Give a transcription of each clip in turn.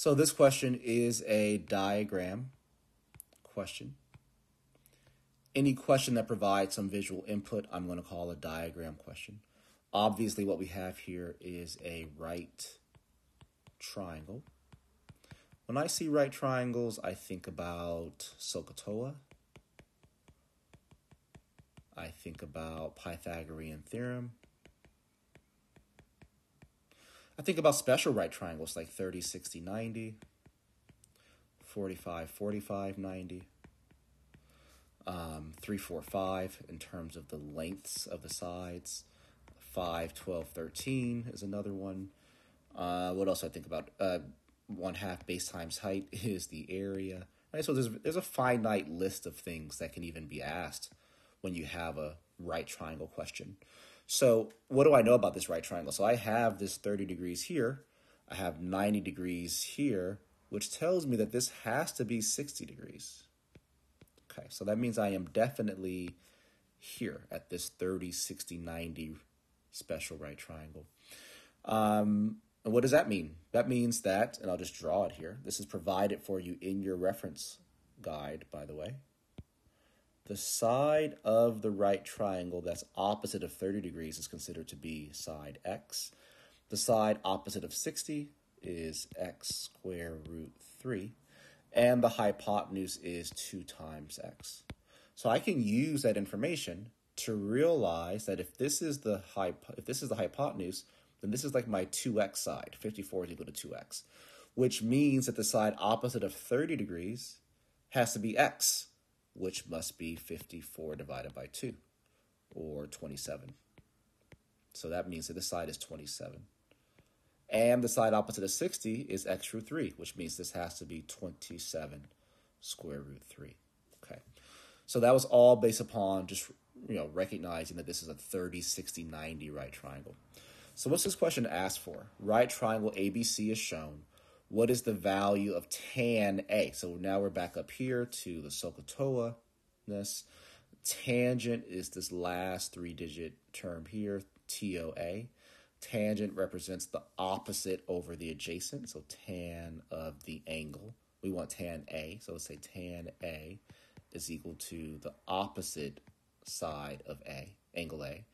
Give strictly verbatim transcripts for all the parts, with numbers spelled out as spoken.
So this question is a diagram question. Any question that provides some visual input, I'm going to call a diagram question. Obviously, what we have here is a right triangle. When I see right triangles, I think about SOHCAHTOA. I think about Pythagorean theorem. I think about special right triangles like thirty, sixty, ninety, forty-five, forty-five, ninety, um, three, four, five in terms of the lengths of the sides. five, twelve, thirteen is another one. Uh, what else do I think about? Uh, one half base times height is the area. Right? So there's, there's a finite list of things that can even be asked when you have a right triangle question. So what do I know about this right triangle? So I have this thirty degrees here. I have ninety degrees here, which tells me that this has to be sixty degrees. Okay, so that means I am definitely here at this thirty, sixty, ninety special right triangle. Um, and what does that mean? That means that, and I'll just draw it here. This is provided for you in your reference guide, by the way. The side of the right triangle that's opposite of thirty degrees is considered to be side x. The side opposite of sixty is x square root three. And the hypotenuse is two times x. So I can use that information to realize that if this is the hypo if this is the hypotenuse, then this is like my two x side. fifty-four is equal to two x, which means that the side opposite of thirty degrees has to be x, which must be fifty-four divided by two, or twenty-seven. So that means that this side is twenty-seven. And the side opposite of sixty is x root three, which means this has to be twenty-seven square root three. Okay, so that was all based upon just you know recognizing that this is a thirty, sixty, ninety right triangle. So what's this question asked for? Right triangle A B C is shown. What is the value of tan A? So now we're back up here to the SOHCAHTOA-ness. Tangent is this last three-digit term here, T O A. Tangent represents the opposite over the adjacent, so tan of the angle. We want tan A, so let's say tan A is equal to the opposite side of A, angle A,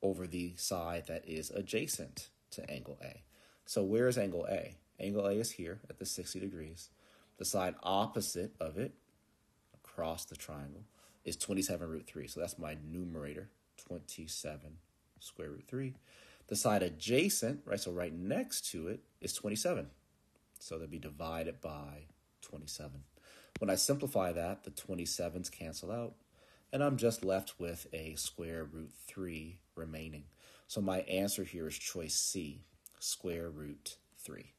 over the side that is adjacent to angle A. So where is angle A? Angle A is here at the sixty degrees. The side opposite of it across the triangle is twenty-seven root three. So that's my numerator, twenty-seven square root three. The side adjacent, right, so right next to it is twenty-seven. So that'd be divided by twenty-seven. When I simplify that, the twenty-sevens cancel out, and I'm just left with a square root three remaining. So my answer here is choice C, square root three.